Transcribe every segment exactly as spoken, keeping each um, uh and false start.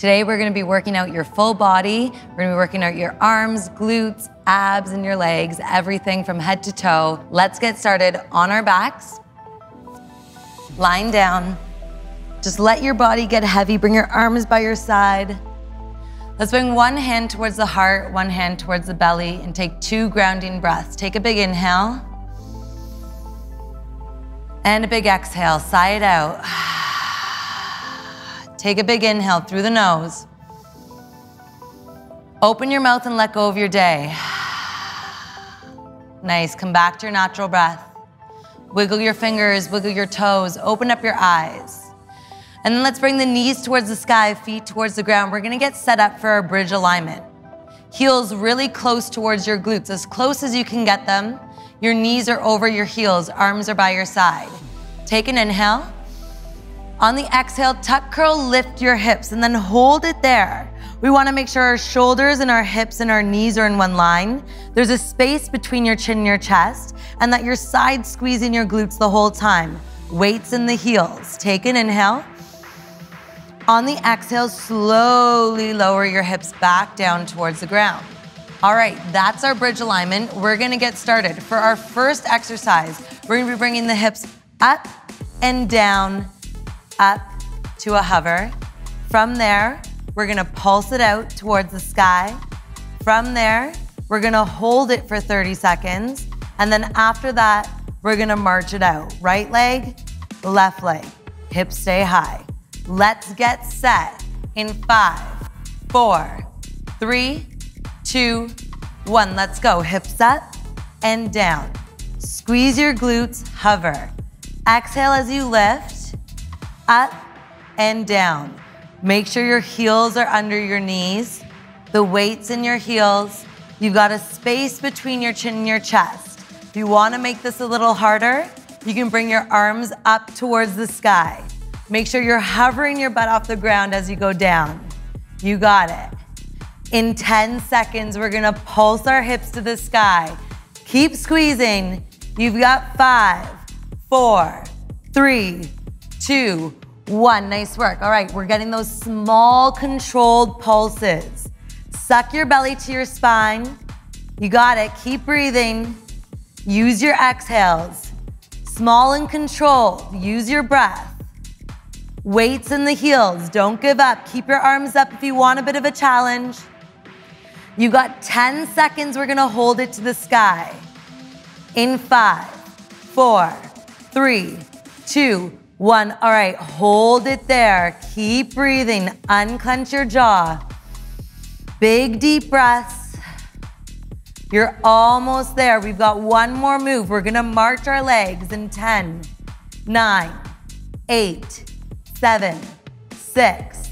Today we're gonna be working out your full body. We're gonna be working out your arms, glutes, abs, and your legs, everything from head to toe. Let's get started on our backs. Lying down. Just let your body get heavy. Bring your arms by your side. Let's bring one hand towards the heart, one hand towards the belly, and take two grounding breaths. Take a big inhale. And a big exhale, sigh it out. Take a big inhale through the nose. Open your mouth and let go of your day. Nice, come back to your natural breath. Wiggle your fingers, wiggle your toes, open up your eyes. And then let's bring the knees towards the sky, feet towards the ground. We're gonna get set up for our bridge alignment. Heels really close towards your glutes, as close as you can get them. Your knees are over your heels, arms are by your side. Take an inhale. On the exhale, tuck, curl, lift your hips, and then hold it there. We wanna make sure our shoulders and our hips and our knees are in one line. There's a space between your chin and your chest, and that your side's squeezing your glutes the whole time. Weights in the heels. Take an inhale. On the exhale, slowly lower your hips back down towards the ground. All right, that's our bridge alignment. We're gonna get started. For our first exercise, we're gonna be bringing the hips up and down, up to a hover. From there, we're gonna pulse it out towards the sky. From there, we're gonna hold it for thirty seconds. And then after that, we're gonna march it out. Right leg, left leg, hips stay high. Let's get set in five, four, three, two, one. Let's go, hips up and down. Squeeze your glutes, hover. Exhale as you lift. Up and down. Make sure your heels are under your knees, the weight's in your heels. You've got a space between your chin and your chest. If you wanna make this a little harder, you can bring your arms up towards the sky. Make sure you're hovering your butt off the ground as you go down. You got it. In ten seconds, we're gonna pulse our hips to the sky. Keep squeezing. You've got five, four, three, two, one. Nice work. All right, we're getting those small controlled pulses. Suck your belly to your spine. You got it. Keep breathing. Use your exhales. Small and controlled. Use your breath. Weights in the heels. Don't give up. Keep your arms up if you want a bit of a challenge. You got ten seconds. We're going to hold it to the sky. In five, four, three, two, one, all right, hold it there. Keep breathing, unclench your jaw. Big deep breaths. You're almost there. We've got one more move. We're gonna march our legs in ten, nine, eight, seven, six,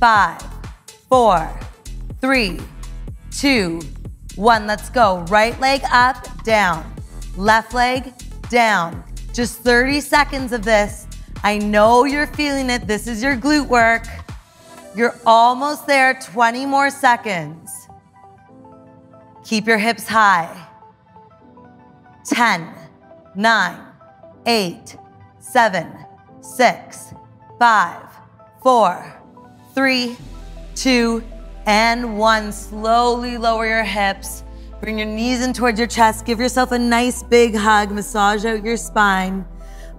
five, four, three, two, one. Let's go, right leg up, down, left leg down. Just thirty seconds of this. I know you're feeling it. This is your glute work. You're almost there. twenty more seconds. Keep your hips high. ten, nine, eight, seven, six, five, four, three, two, and one. Slowly lower your hips. Bring your knees in towards your chest. Give yourself a nice big hug. Massage out your spine.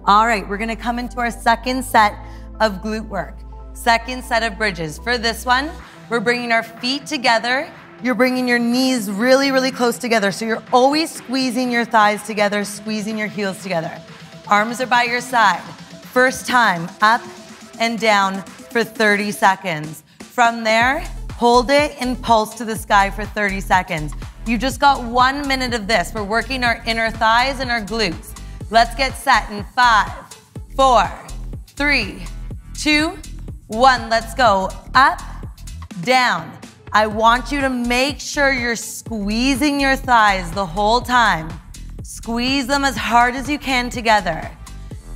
All right, we're gonna come into our second set of glute work, second set of bridges. For this one, we're bringing our feet together. You're bringing your knees really, really close together. So you're always squeezing your thighs together, squeezing your heels together. Arms are by your side. First time, up and down for thirty seconds. From there, hold it and pulse to the sky for thirty seconds. You just got one minute of this. We're working our inner thighs and our glutes. Let's get set in five, four, three, two, one. Let's go up, down. I want you to make sure you're squeezing your thighs the whole time. Squeeze them as hard as you can together.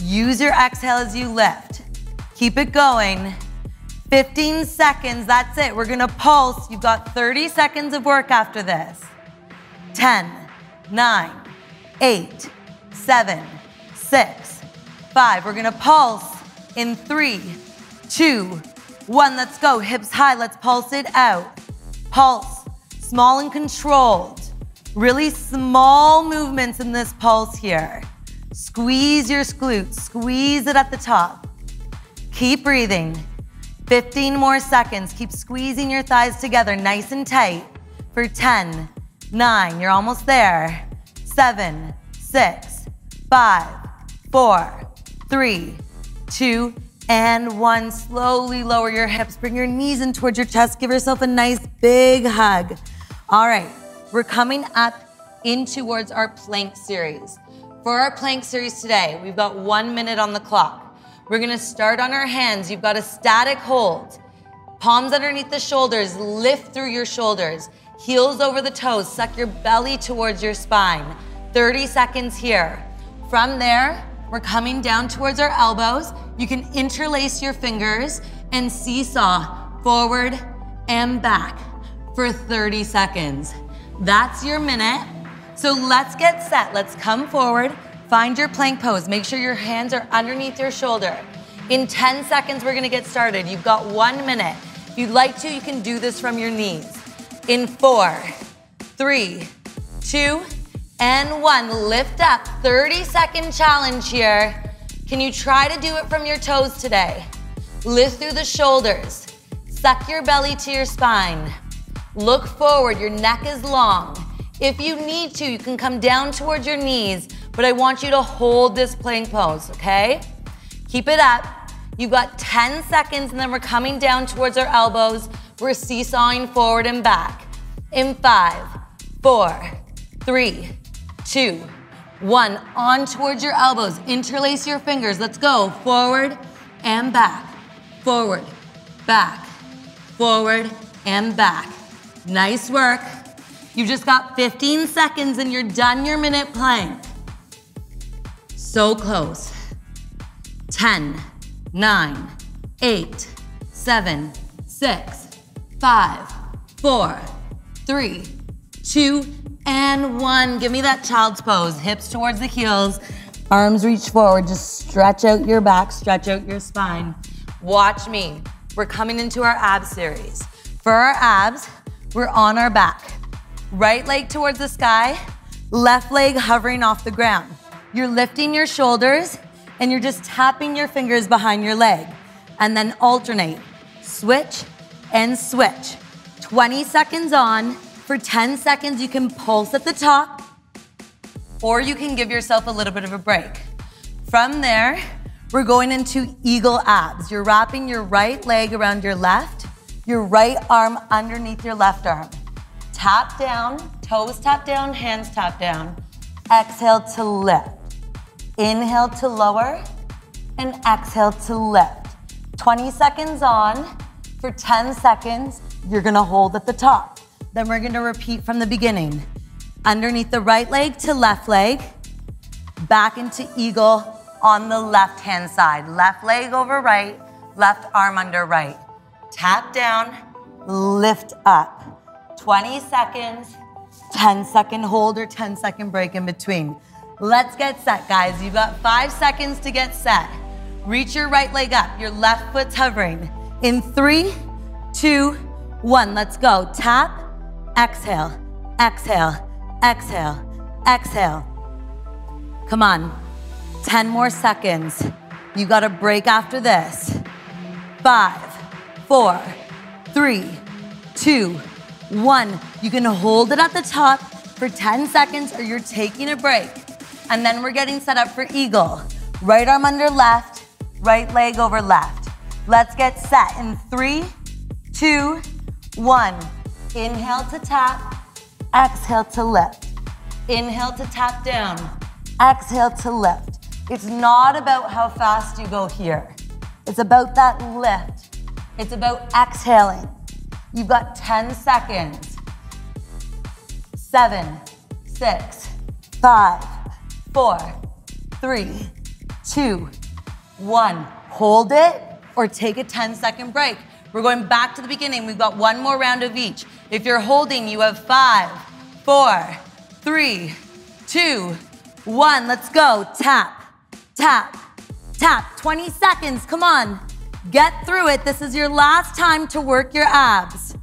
Use your exhale as you lift. Keep it going. fifteen seconds, that's it. We're gonna pulse. You've got thirty seconds of work after this. ten, nine, eight, seven, six, five. We're gonna pulse in three, two, One, let's go, hips high, let's pulse it out. Pulse, small and controlled. Really small movements in this pulse here. Squeeze your glutes, squeeze it at the top. Keep breathing. fifteen more seconds. Keep squeezing your thighs together nice and tight for ten, nine, you're almost there. Seven, six, five, four, three, two, and one. Slowly lower your hips. Bring your knees in towards your chest. Give yourself a nice big hug. All right, we're coming up in towards our plank series. For our plank series today, we've got one minute on the clock. We're gonna start on our hands. You've got a static hold. Palms underneath the shoulders, lift through your shoulders. Heels over the toes, suck your belly towards your spine. thirty seconds here. From there, we're coming down towards our elbows. You can interlace your fingers and seesaw forward and back for thirty seconds. That's your minute. So let's get set. Let's come forward, find your plank pose. Make sure your hands are underneath your shoulder. In ten seconds, we're gonna get started. You've got one minute. If you'd like to, you can do this from your knees. In four, three, two, and one. Lift up, thirty second challenge here. Can you try to do it from your toes today? Lift through the shoulders. Suck your belly to your spine. Look forward, your neck is long. If you need to, you can come down towards your knees, but I want you to hold this plank pose, okay? Keep it up. You've got ten seconds, and then we're coming down towards our elbows. We're seesawing forward and back. In five, four, three, two, one. On towards your elbows. Interlace your fingers. Let's go. Forward and back. Forward, back, forward, and back. Nice work. You just got fifteen seconds and you're done your minute plank. So close. ten, nine, eight, seven, six, five, four, three, two, and one. Give me that child's pose. Hips towards the heels, arms reach forward. Just stretch out your back, stretch out your spine. Watch me. We're coming into our abs series. For our abs, we're on our back. Right leg towards the sky, left leg hovering off the ground. You're lifting your shoulders and you're just tapping your fingers behind your leg and then alternate, switch and switch. twenty seconds on. For ten seconds, you can pulse at the top or you can give yourself a little bit of a break. From there, we're going into eagle abs. You're wrapping your right leg around your left, your right arm underneath your left arm. Tap down, toes tap down, hands tap down. Exhale to lift. Inhale to lower and exhale to lift. twenty seconds on. For ten seconds, you're gonna hold at the top. Then we're gonna repeat from the beginning. Underneath the right leg to left leg, back into eagle on the left-hand side. Left leg over right, left arm under right. Tap down, lift up. twenty seconds, ten second hold or ten second break in between. Let's get set, guys. You've got five seconds to get set. Reach your right leg up, your left foot's hovering. In three, two, one, let's go. Tap, exhale, exhale, exhale, exhale. Come on, ten more seconds. You got a break after this. Five, four, three, two, one, you can hold it at the top for ten seconds or you're taking a break. And then we're getting set up for eagle. Right arm under left, right leg over left. Let's get set in three, two, one. Inhale to tap, exhale to lift. Inhale to tap down, exhale to lift. It's not about how fast you go here. It's about that lift. It's about exhaling. You've got ten seconds. Seven, six, five, four, three, two, one. Hold it or take a ten second break. We're going back to the beginning. We've got one more round of each. If you're holding, you have five, four, three, two, one. Let's go. Tap, tap, tap. twenty seconds. Come on. Get through it. This is your last time to work your abs.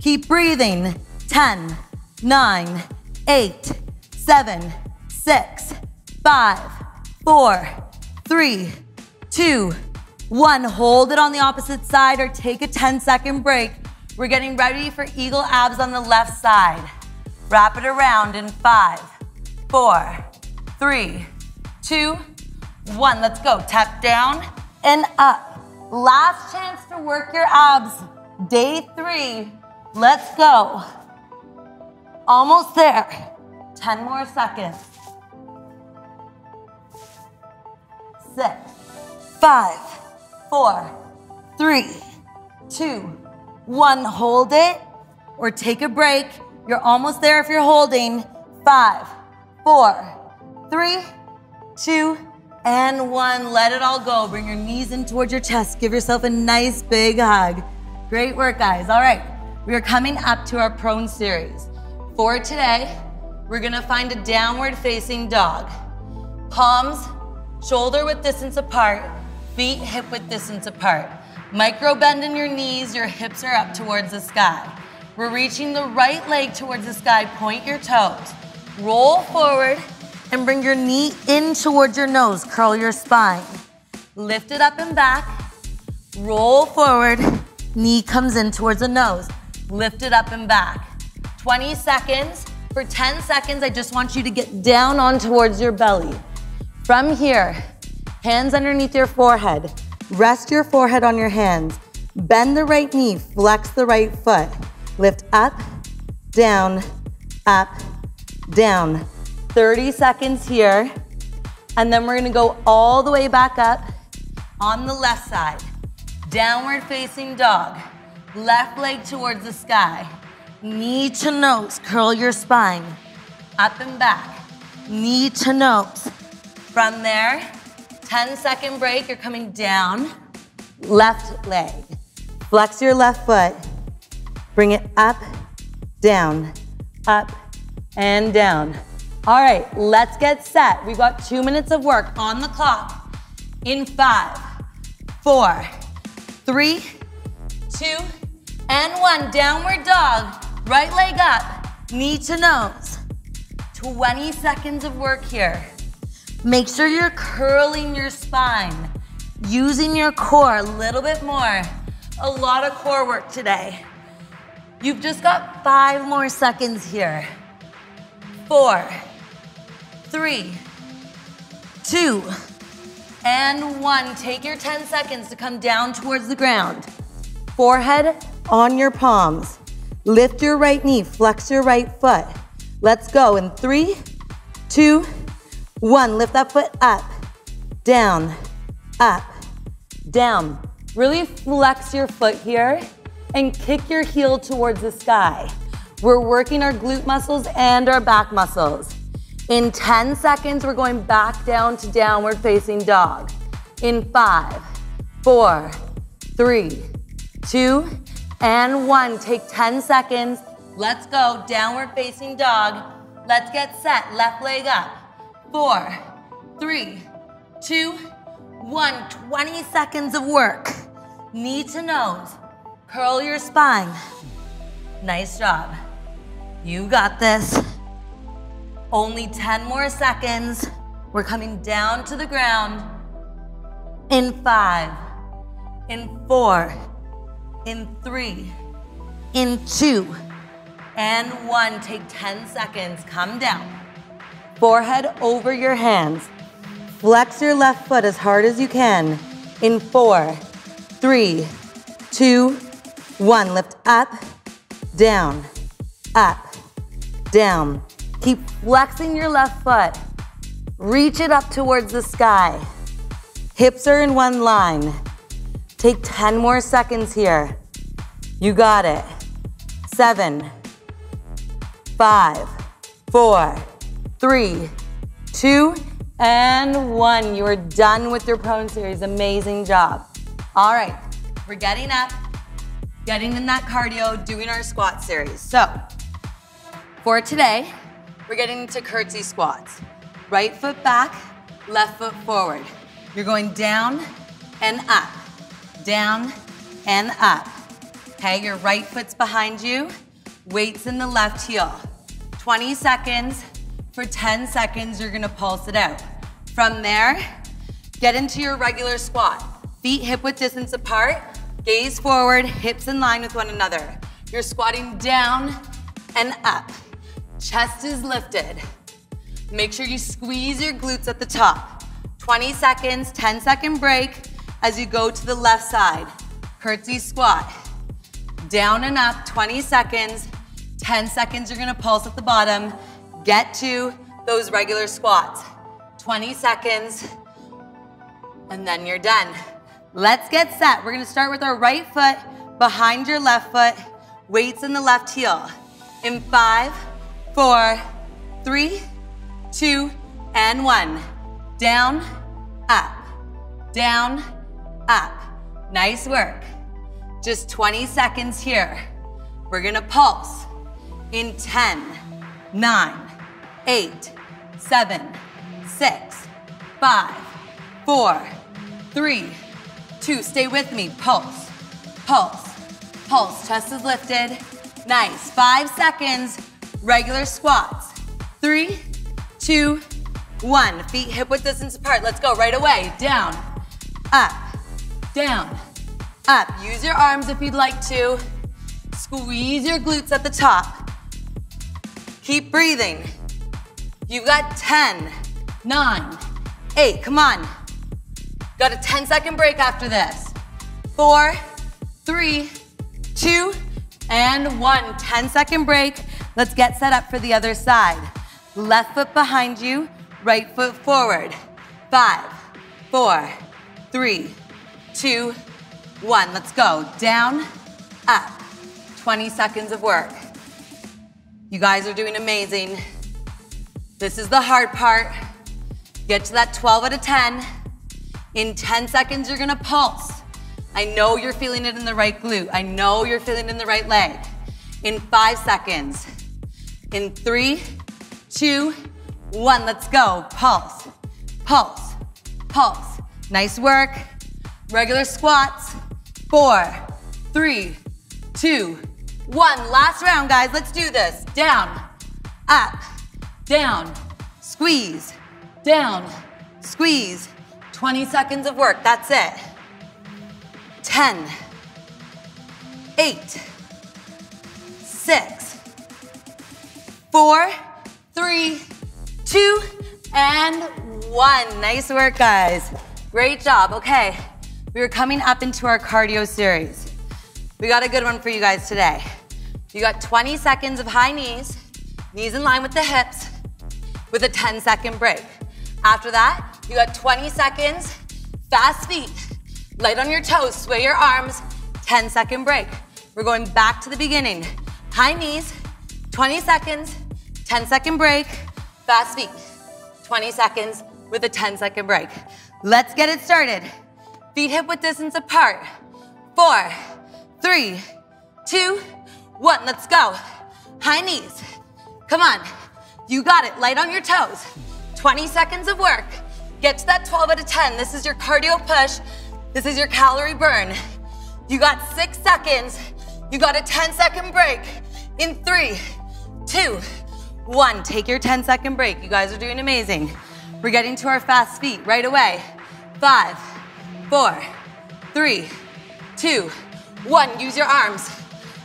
Keep breathing. ten, nine, eight, seven, six, five, four, three, two, one. Hold it on the opposite side or take a ten second break. We're getting ready for eagle abs on the left side. Wrap it around in five, four, three, two, one. Let's go. Tap down and up. Last chance to work your abs. Day three. Let's go. Almost there. ten more seconds. Six, five, four, three, two, one. Hold it or take a break. You're almost there if you're holding. Five, four, three, two, and one. Let it all go. Bring your knees in towards your chest. Give yourself a nice big hug. Great work, guys. All right. We are coming up to our prone series. For today, we're gonna find a downward facing dog. Palms shoulder width distance apart, feet hip width distance apart. Micro bend in your knees, your hips are up towards the sky. We're reaching the right leg towards the sky, point your toes. Roll forward and bring your knee in towards your nose, curl your spine. Lift it up and back, roll forward, knee comes in towards the nose. Lift it up and back. twenty seconds. For ten seconds, I just want you to get down on towards your belly. From here, hands underneath your forehead. Rest your forehead on your hands. Bend the right knee, flex the right foot. Lift up, down, up, down. thirty seconds here. And then we're gonna go all the way back up on the left side. Downward facing dog. Left leg towards the sky. Knee to nose, curl your spine. Up and back, knee to nose. From there, ten second break, you're coming down. Left leg, flex your left foot. Bring it up, down, up, and down. All right, let's get set. We've got two minutes of work on the clock. In five, four, three, two, and one. Downward dog, right leg up, knee to nose. twenty seconds of work here. Make sure you're curling your spine, using your core a little bit more. A lot of core work today. You've just got five more seconds here. Four, three, two, and one. Take your ten seconds to come down towards the ground. Forehead on your palms. Lift your right knee, flex your right foot. Let's go in three, two, one. Lift that foot up, down, up, down. Really flex your foot here and kick your heel towards the sky. We're working our glute muscles and our back muscles. In ten seconds, we're going back down to downward facing dog. In five, four, three, two, and one. Take ten seconds. Let's go. Downward facing dog. Let's get set. Left leg up. Four, three, two, one. twenty seconds of work. Knee to nose. Curl your spine. Nice job. You got this. Only ten more seconds. We're coming down to the ground. In five, in four, in three, in two, and one. Take ten seconds, come down. Forehead over your hands. Flex your left foot as hard as you can. In four, three, two, one. Lift up, down, up, down. Keep flexing your left foot. Reach it up towards the sky. Hips are in one line. Take ten more seconds here. You got it. Seven, five, four, three, two, and one. You are done with your prone series. Amazing job. All right, we're getting up, getting in that cardio, doing our squat series. So for today, we're getting into curtsy squats. Right foot back, left foot forward. You're going down and up. down, and up. Okay, your right foot's behind you, weights in the left heel. twenty seconds, for ten seconds you're gonna pulse it out. From there, get into your regular squat. Feet hip width distance apart, gaze forward, hips in line with one another. You're squatting down and up. Chest is lifted. Make sure you squeeze your glutes at the top. twenty seconds, ten second break as you go to the left side. Curtsy squat. Down and up, twenty seconds. ten seconds, you're gonna pulse at the bottom. Get to those regular squats. twenty seconds, and then you're done. Let's get set. We're gonna start with our right foot behind your left foot, weights in the left heel. In five, four, three, two, and one. Down, up, down, up. Nice work. Just twenty seconds here. We're gonna pulse in ten, nine, eight, seven, six, five, four, three, two. Stay with me, pulse, pulse, pulse. Chest is lifted, nice. Five seconds, regular squats. Three, two, one. Feet hip width distance apart. Let's go right away. Down, up, down, up. Use your arms if you'd like to. Squeeze your glutes at the top. Keep breathing. You've got ten, nine, eight, come on. Got a ten second break after this. Four, three, two, and one. ten second break. Let's get set up for the other side. Left foot behind you, right foot forward. Five, four, three, two, one. Let's go. Down, up. twenty seconds of work. You guys are doing amazing. This is the hard part. Get to that twelve out of ten. In ten seconds, you're gonna pulse. I know you're feeling it in the right glute. I know you're feeling it in the right leg. In five seconds. In three, two, one. Let's go. Pulse, pulse, pulse. Nice work. Regular squats. Four, three, two, one. Last round, guys. Let's do this. Down, up, down, squeeze, down, squeeze. twenty seconds of work. That's it. ten, eight, six, four, three, two, and one. Nice work, guys. Great job. Okay. We are coming up into our cardio series. We got a good one for you guys today. You got twenty seconds of high knees, knees in line with the hips, with a ten second break. After that, you got twenty seconds, fast feet, light on your toes, sway your arms, ten second break. We're going back to the beginning. High knees, twenty seconds, ten second break, fast feet, twenty seconds with a ten second break. Let's get it started. Feet hip width distance apart. Four, three, two, one. Let's go. High knees. Come on. You got it. Light on your toes. twenty seconds of work. Get to that twelve out of ten. This is your cardio push. This is your calorie burn. You got six seconds. You got a ten second break. In three, two, one. Take your ten second break. You guys are doing amazing. We're getting to our fast feet right away. Five, four, three, two, one. Use your arms.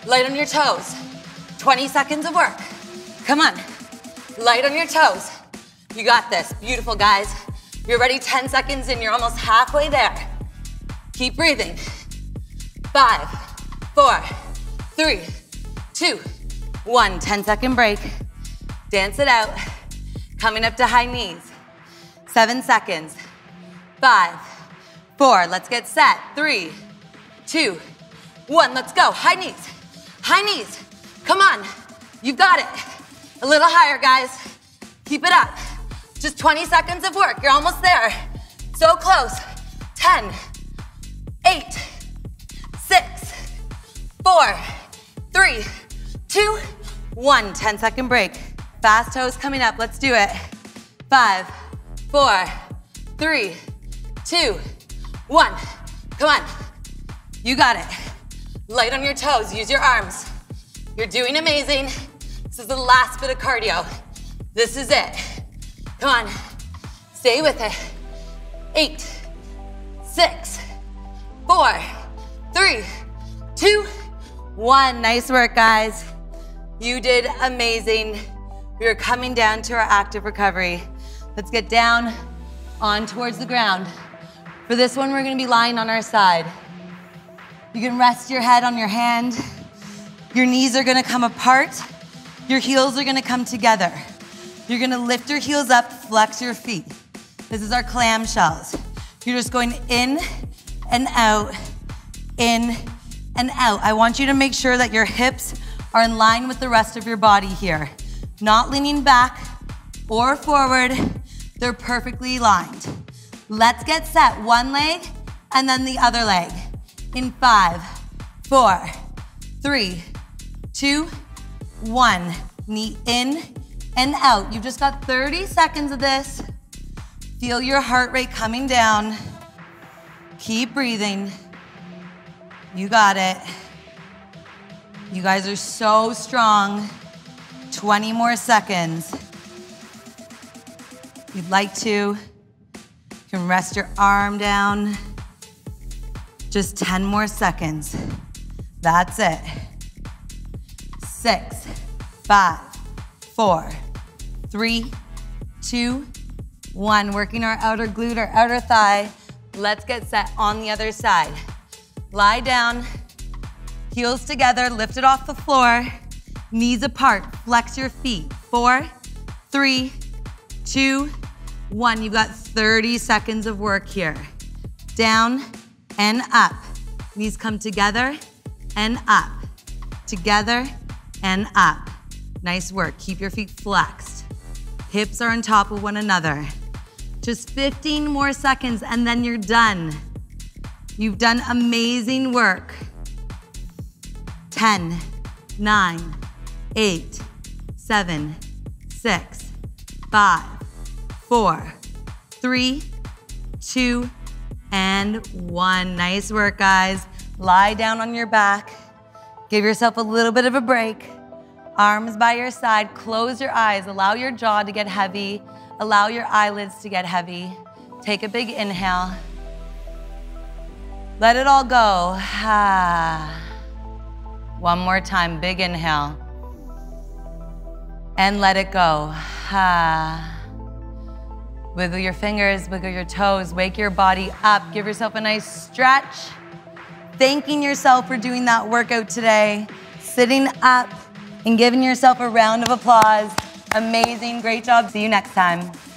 Light on your toes. twenty seconds of work. Come on. Light on your toes. You got this. Beautiful, guys. You're ready ten seconds in. You're almost halfway there. Keep breathing. Five, four, three, two, one. ten second break. Dance it out. Coming up to high knees. Seven seconds. Five, four. Let's get set. Three, two, one. Let's go. High knees. High knees. Come on. You've got it. A little higher, guys. Keep it up. Just twenty seconds of work. You're almost there. So close. ten, eight, six, four, three, two, one. ten second break. Fast toes coming up. Let's do it. Five, four, three, two, one. Come on. You got it. Light on your toes, use your arms. You're doing amazing. This is the last bit of cardio. This is it. Come on, stay with it. Eight, six, four, three, two, one. Nice work, guys. You did amazing. We are coming down to our active recovery. Let's get down on towards the ground. For this one, we're gonna be lying on our side. You can rest your head on your hand. Your knees are gonna come apart. Your heels are gonna come together. You're gonna lift your heels up, flex your feet. This is our clamshells. You're just going in and out, in and out. I want you to make sure that your hips are in line with the rest of your body here. Not leaning back or forward. They're perfectly lined. Let's get set. One leg and then the other leg. In five, four, three, two, one. Knee in and out. You've just got thirty seconds of this. Feel your heart rate coming down. Keep breathing. You got it. You guys are so strong. twenty more seconds. If you'd like to, you can rest your arm down. Just ten more seconds. That's it. Six, five, four, three, two, one. Working our outer glute or outer thigh. Let's get set on the other side. Lie down, heels together, lift it off the floor. Knees apart, flex your feet. Four, three, two, one. You've got thirty seconds of work here. Down and up. Knees come together and up. Together and up. Nice work, keep your feet flexed. Hips are on top of one another. Just fifteen more seconds and then you're done. You've done amazing work. ten, nine, eight, seven, six, five, four, three, two, and one. Nice work, guys. Lie down on your back. Give yourself a little bit of a break. Arms by your side. Close your eyes. Allow your jaw to get heavy. Allow your eyelids to get heavy. Take a big inhale. Let it all go. Ah. One more time, big inhale. And let it go. Ah. Wiggle your fingers, wiggle your toes, wake your body up. Give yourself a nice stretch. Thanking yourself for doing that workout today. Sitting up and giving yourself a round of applause. Amazing, great job. See you next time.